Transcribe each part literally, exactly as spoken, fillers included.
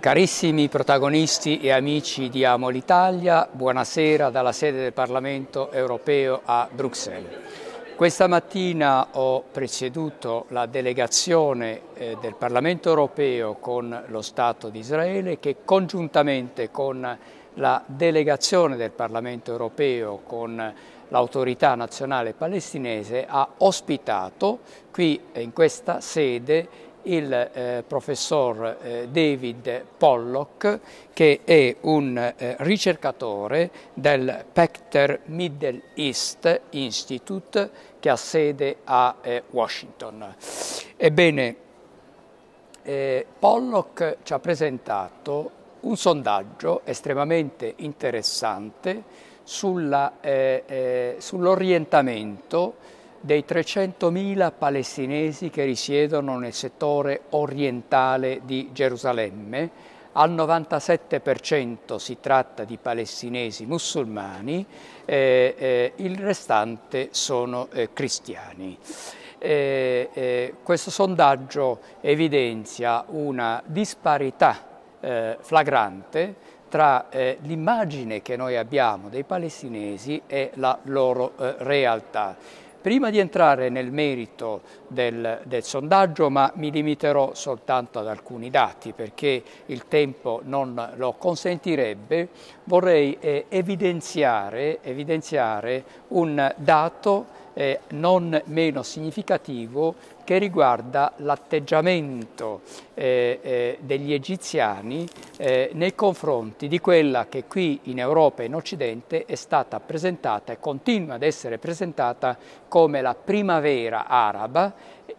Carissimi protagonisti e amici di Amo l'Italia, buonasera dalla sede del Parlamento europeo a Bruxelles. Questa mattina ho presieduto la delegazione del Parlamento europeo con lo Stato di Israele che congiuntamente con la delegazione del Parlamento europeo con l'autorità nazionale palestinese ha ospitato qui in questa sede il eh, professor eh, David Pollock, che è un eh, ricercatore del Pechter Middle East Institute che ha sede a eh, Washington. Ebbene, eh, Pollock ci ha presentato un sondaggio estremamente interessante sulla, eh, eh, sull'orientamento dei trecentomila palestinesi che risiedono nel settore orientale di Gerusalemme. Al novantasette per cento si tratta di palestinesi musulmani, eh, eh, il restante sono eh, cristiani. Eh, eh, questo sondaggio evidenzia una disparità eh, flagrante tra eh, l'immagine che noi abbiamo dei palestinesi e la loro eh, realtà. Prima di entrare nel merito del, del sondaggio, ma mi limiterò soltanto ad alcuni dati perché il tempo non lo consentirebbe, vorrei eh, evidenziare, evidenziare un dato eh, non meno significativo che riguarda l'atteggiamento eh, eh, degli egiziani eh, nei confronti di quella che qui in Europa e in Occidente è stata presentata e continua ad essere presentata come la primavera araba,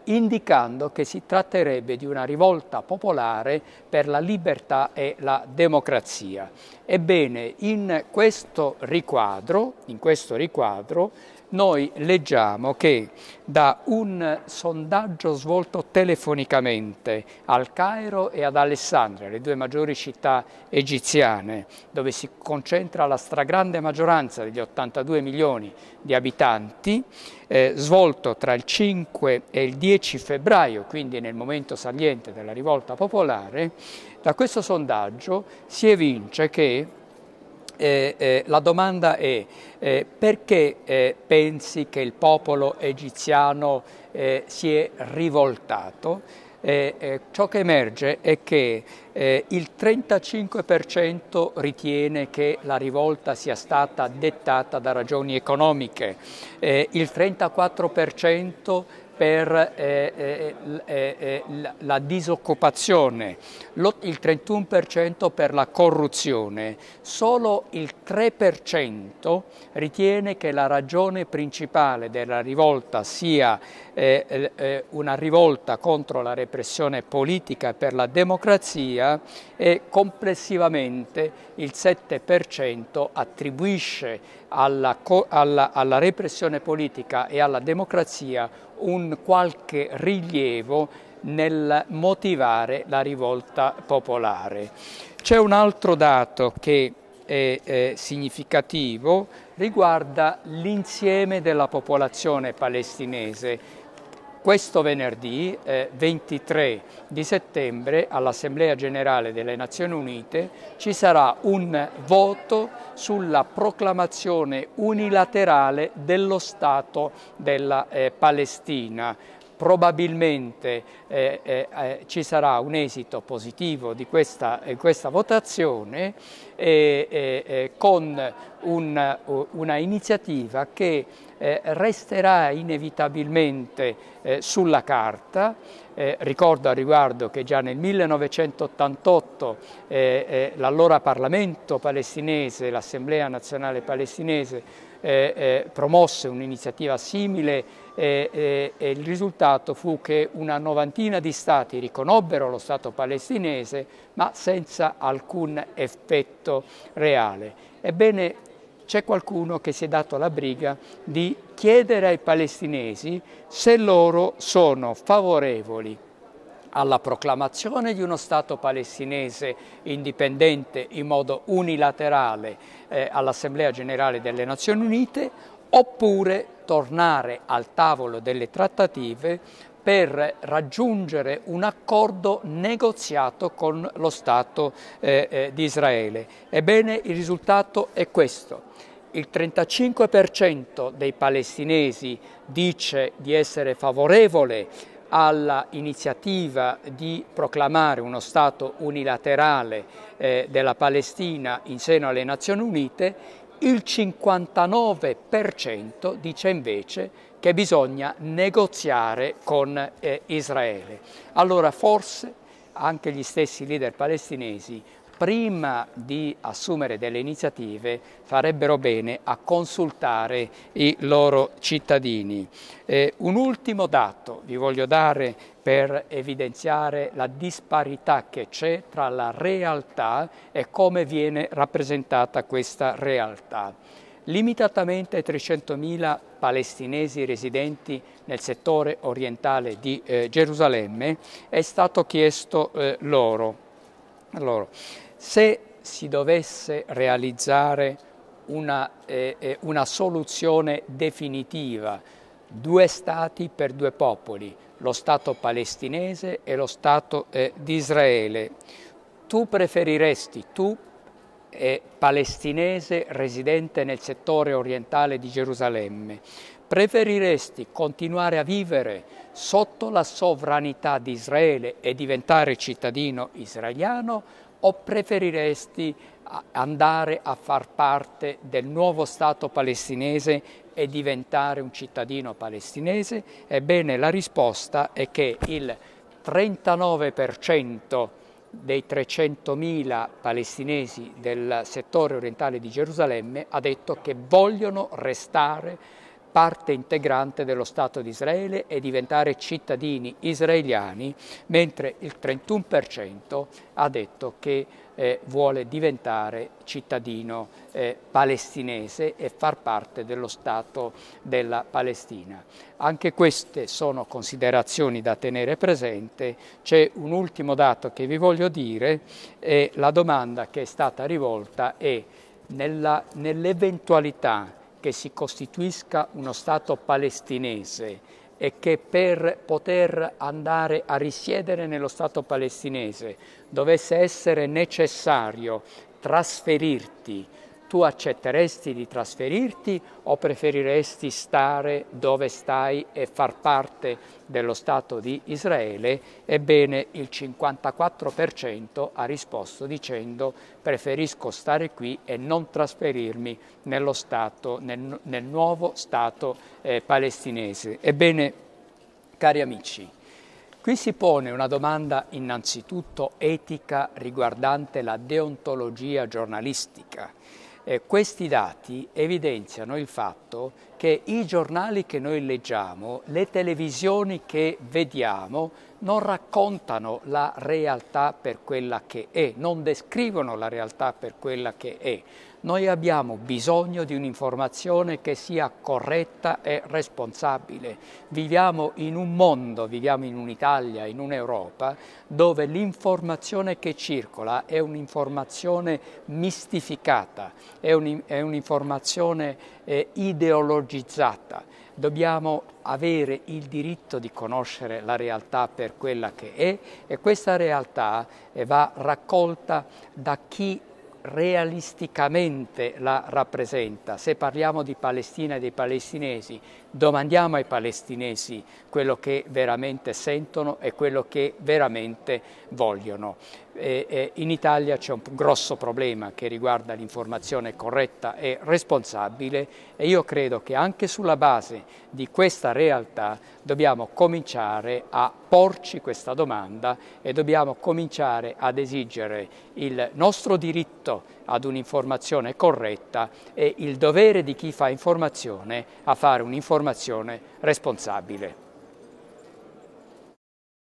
indicando che si tratterebbe di una rivolta popolare per la libertà e la democrazia. Ebbene, in questo riquadro, in questo riquadro noi leggiamo che da un sondaggio svolto telefonicamente al Cairo e ad Alessandria, le due maggiori città egiziane, dove si concentra la stragrande maggioranza degli ottantadue milioni di abitanti, eh, svolto tra il cinque e il dieci febbraio, quindi nel momento saliente della rivolta popolare, da questo sondaggio si evince che Eh, eh, la domanda è eh, perché eh, pensi che il popolo egiziano eh, si è rivoltato? Eh, eh, ciò che emerge è che eh, il trentacinque per cento ritiene che la rivolta sia stata dettata da ragioni economiche, eh, il trentaquattro per cento per eh, eh, eh, la disoccupazione, lo, il trentuno per cento per la corruzione. Solo il tre per cento ritiene che la ragione principale della rivolta sia eh, eh, una rivolta contro la repressione politica per la democrazia e complessivamente il sette per cento attribuisce alla, alla, alla repressione politica e alla democrazia un qualche rilievo nel motivare la rivolta popolare. C'è un altro dato che è, è significativo, riguarda l'insieme della popolazione palestinese. Questo venerdì eh, ventitré di settembre all'Assemblea Generale delle Nazioni Unite ci sarà un voto sulla proclamazione unilaterale dello Stato della eh, Palestina. Probabilmente eh, eh, ci sarà un esito positivo di questa, eh, questa votazione eh, eh, eh, con un, una iniziativa che eh, resterà inevitabilmente eh, sulla carta. Eh, ricordo a riguardo che già nel millenovecentottantotto eh, eh, l'allora Parlamento palestinese, l'Assemblea Nazionale Palestinese, Eh, eh, promosse un'iniziativa simile eh, eh, e il risultato fu che una novantina di stati riconobbero lo Stato palestinese ma senza alcun effetto reale. Ebbene, c'è qualcuno che si è dato alla briga di chiedere ai palestinesi se loro sono favorevoli alla proclamazione di uno Stato palestinese indipendente in modo unilaterale eh, all'Assemblea Generale delle Nazioni Unite, oppure tornare al tavolo delle trattative per raggiungere un accordo negoziato con lo Stato eh, eh, di Israele. Ebbene, il risultato è questo. Il trentacinque per cento dei palestinesi dice di essere favorevole all'iniziativa di proclamare uno Stato unilaterale eh, della Palestina in seno alle Nazioni Unite, il cinquantanove per cento dice invece che bisogna negoziare con eh, Israele. Allora forse anche gli stessi leader palestinesi, prima di assumere delle iniziative, farebbero bene a consultare i loro cittadini. Eh, un ultimo dato vi voglio dare per evidenziare la disparità che c'è tra la realtà e come viene rappresentata questa realtà. Limitatamente ai trecentomila palestinesi residenti nel settore orientale di eh, Gerusalemme è stato chiesto eh, loro. Allora, se si dovesse realizzare una, eh, una soluzione definitiva, due stati per due popoli, lo Stato palestinese e lo Stato eh, di Israele, tu preferiresti, tu eh, palestinese residente nel settore orientale di Gerusalemme, preferiresti continuare a vivere sotto la sovranità di Israele e diventare cittadino israeliano, o preferiresti andare a far parte del nuovo Stato palestinese e diventare un cittadino palestinese? Ebbene, la risposta è che il trentanove per cento dei trecentomila palestinesi del settore orientale di Gerusalemme ha detto che vogliono restare parte integrante dello Stato di Israele e diventare cittadini israeliani, mentre il trentuno per cento ha detto che eh, vuole diventare cittadino eh, palestinese e far parte dello Stato della Palestina. Anche queste sono considerazioni da tenere presente. C'è un ultimo dato che vi voglio dire e la domanda che è stata rivolta è: nell'eventualità che si costituisca uno Stato palestinese e che per poter andare a risiedere nello Stato palestinese dovesse essere necessario trasferirti, tu accetteresti di trasferirti o preferiresti stare dove stai e far parte dello Stato di Israele? Ebbene, il cinquantaquattro per cento ha risposto dicendo: preferisco stare qui e non trasferirmi nello stato, nel, nel nuovo Stato eh, palestinese. Ebbene, cari amici, qui si pone una domanda innanzitutto etica riguardante la deontologia giornalistica. Eh, questi dati evidenziano il fatto che i giornali che noi leggiamo, le televisioni che vediamo, non raccontano la realtà per quella che è, non descrivono la realtà per quella che è. Noi abbiamo bisogno di un'informazione che sia corretta e responsabile. Viviamo in un mondo, viviamo in un'Italia, in un'Europa, dove l'informazione che circola è un'informazione mistificata, è un'informazione eh, ideologizzata. Dobbiamo avere il diritto di conoscere la realtà per quella che è, e questa realtà va raccolta da chi realisticamente la rappresenta. Se parliamo di Palestina e dei palestinesi, domandiamo ai palestinesi quello che veramente sentono e quello che veramente vogliono. E, e in Italia c'è un grosso problema che riguarda l'informazione corretta e responsabile, e io credo che anche sulla base di questa realtà dobbiamo cominciare a porci questa domanda e dobbiamo cominciare ad esigere il nostro diritto ad un'informazione corretta e il dovere di chi fa informazione a fare un'informazione responsabile.